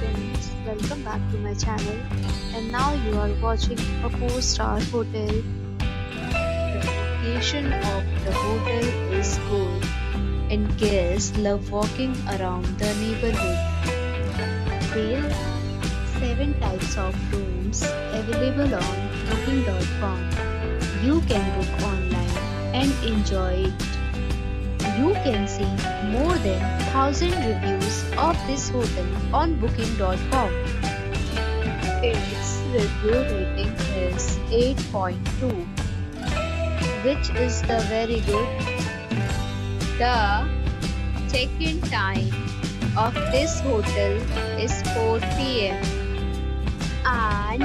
friends, welcome back to my channel, and now you are watching a 4-star hotel. The location of the hotel is cool, and guests love walking around the neighborhood. There are 7 types of rooms available on booking.com. You can book online and enjoy it. You can see more than 1,000 reviews of this hotel on booking.com. Its review rating is 8.2, which is very good. The check-in time of this hotel is 4 p.m. and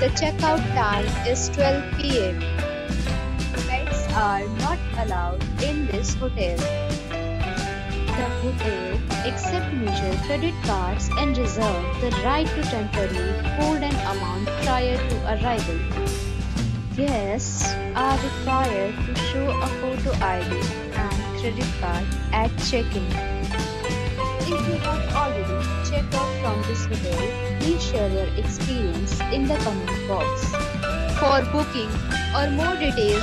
the checkout time is 12 p.m. Pets are not allowed in this hotel. The hotel accepts major credit cards and reserves the right to temporarily hold an amount prior to arrival. Guests are required to show a photo ID and credit card at check-in. If you have already checked out from this hotel, please share your experience in the comment box. For booking or more details,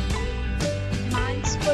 Thanks for